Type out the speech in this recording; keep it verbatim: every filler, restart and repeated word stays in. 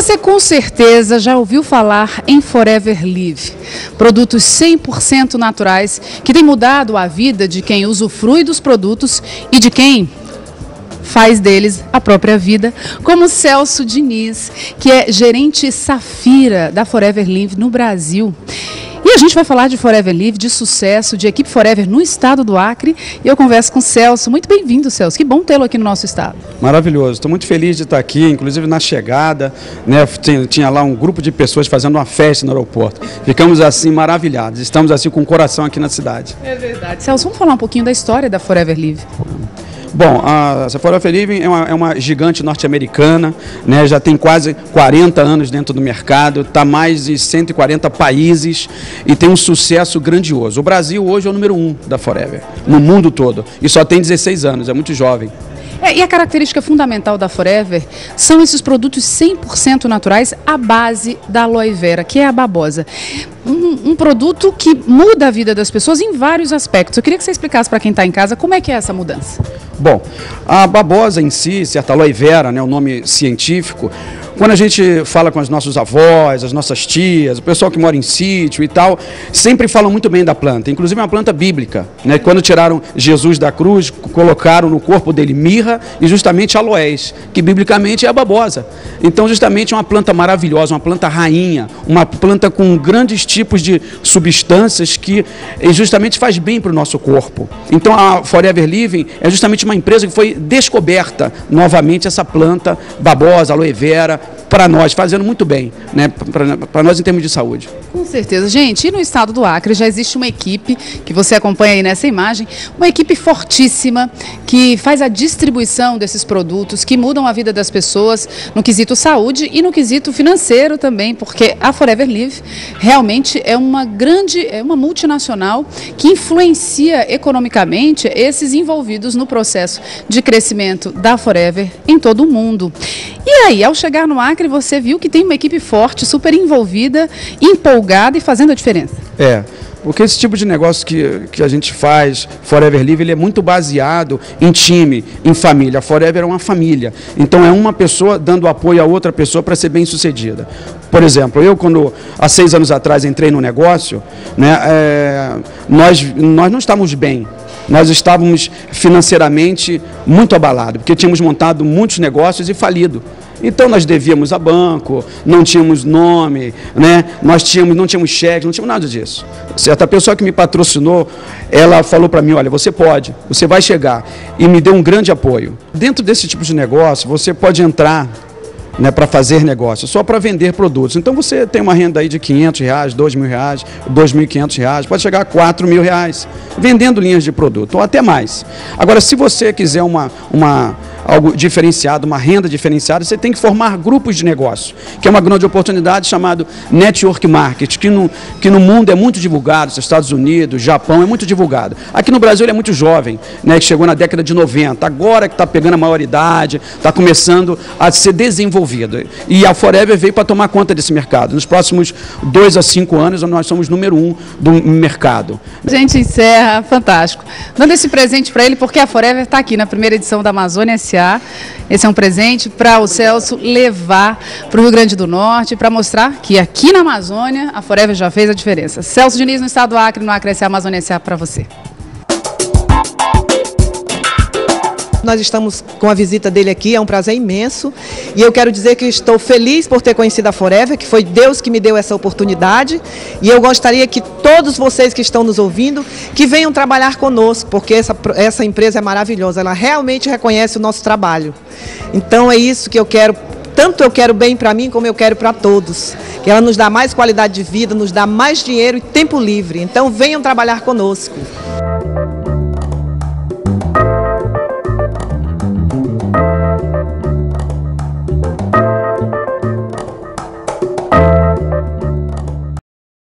Você com certeza já ouviu falar em Forever Living, produtos cem por cento naturais que têm mudado a vida de quem usufrui dos produtos e de quem faz deles a própria vida, como Celso Diniz, que é gerente Safaria da Forever Living no Brasil. E a gente vai falar de Forever Living, de sucesso, de equipe Forever no estado do Acre. E eu converso com o Celso. Muito bem-vindo, Celso. Que bom tê-lo aqui no nosso estado. Maravilhoso. Estou muito feliz de estar aqui, inclusive na chegada, né? Tinha lá um grupo de pessoas fazendo uma festa no aeroporto. Ficamos assim maravilhados. Estamos assim com o coração aqui na cidade. É verdade. Celso, vamos falar um pouquinho da história da Forever Living. Bom, a Forever Living é uma, é uma gigante norte-americana, né? Já tem quase quarenta anos dentro do mercado, está mais de cento e quarenta países e tem um sucesso grandioso. O Brasil hoje é o número um da Forever, no mundo todo, e só tem dezesseis anos, é muito jovem. É, e a característica fundamental da Forever são esses produtos cem por cento naturais à base da aloe vera, que é a babosa. Um, um produto que muda a vida das pessoas em vários aspectos. Eu queria que você explicasse para quem está em casa como é que é essa mudança. Bom, a babosa em si, certa aloe vera, né, o nome científico, quando a gente fala com os nossos avós, as nossas tias, o pessoal que mora em sítio e tal, sempre falam muito bem da planta, inclusive é uma planta bíblica, né? Quando tiraram Jesus da cruz, colocaram no corpo dele mirra e justamente aloés, que biblicamente é a babosa. Então justamente é uma planta maravilhosa, uma planta rainha, uma planta com grandes tipos de substâncias que justamente faz bem para o nosso corpo. Então a Forever Living é justamente uma uma empresa que foi descoberta novamente essa planta babosa, aloe vera, para nós, fazendo muito bem, né, para nós em termos de saúde. Com certeza, gente. E no estado do Acre já existe uma equipe, que você acompanha aí nessa imagem, uma equipe fortíssima, que faz a distribuição desses produtos, que mudam a vida das pessoas no quesito saúde e no quesito financeiro também, porque a Forever Living realmente é uma grande, é uma multinacional que influencia economicamente esses envolvidos no processo de crescimento da Forever em todo o mundo. E aí, ao chegar no Acre, você viu que tem uma equipe forte, super envolvida, empolgada e fazendo a diferença. É. Porque esse tipo de negócio que, que a gente faz, Forever Living, ele é muito baseado em time, em família. A Forever é uma família. Então é uma pessoa dando apoio a outra pessoa para ser bem sucedida. Por exemplo, eu quando há seis anos atrás entrei no negócio, né, é, nós, nós não estávamos bem. Nós estávamos financeiramente muito abalados, porque tínhamos montado muitos negócios e falido. Então nós devíamos a banco, não tínhamos nome, né? Nós tínhamos, não tínhamos cheque, não tínhamos nada disso. Certa pessoa que me patrocinou, ela falou para mim, olha, você pode, você vai chegar. E me deu um grande apoio. Dentro desse tipo de negócio, você pode entrar, né, para fazer negócio, só para vender produtos. Então você tem uma renda aí de quinhentos reais, dois mil reais, dois mil e quinhentos reais, pode chegar a quatro mil reais, vendendo linhas de produto, ou até mais. Agora, se você quiser uma, uma, algo diferenciado, uma renda diferenciada, você tem que formar grupos de negócio, que é uma grande oportunidade chamada Network Market, que no, que no mundo é muito divulgado, nos Estados Unidos, Japão, é muito divulgado. Aqui no Brasil ele é muito jovem, né, que chegou na década de noventa, agora que está pegando a maioridade, está começando a ser desenvolvido. E a Forever veio para tomar conta desse mercado. Nos próximos dois a cinco anos, nós somos número um do mercado. A gente encerra, fantástico. Dando esse presente para ele, porque a Forever está aqui na primeira edição da Amazônia S A Esse é um presente para o Celso levar para o Rio Grande do Norte, para mostrar que aqui na Amazônia, a Forever já fez a diferença. Celso Diniz, no estado do Acre, no Acre S A Amazônia S A para você. Nós estamos com a visita dele aqui, é um prazer imenso. E eu quero dizer que estou feliz por ter conhecido a Forever, que foi Deus que me deu essa oportunidade. E eu gostaria que todos vocês que estão nos ouvindo, que venham trabalhar conosco, porque essa, essa empresa é maravilhosa, ela realmente reconhece o nosso trabalho. Então é isso que eu quero, tanto eu quero bem para mim como eu quero para todos. Que ela nos dá mais qualidade de vida, nos dá mais dinheiro e tempo livre. Então venham trabalhar conosco.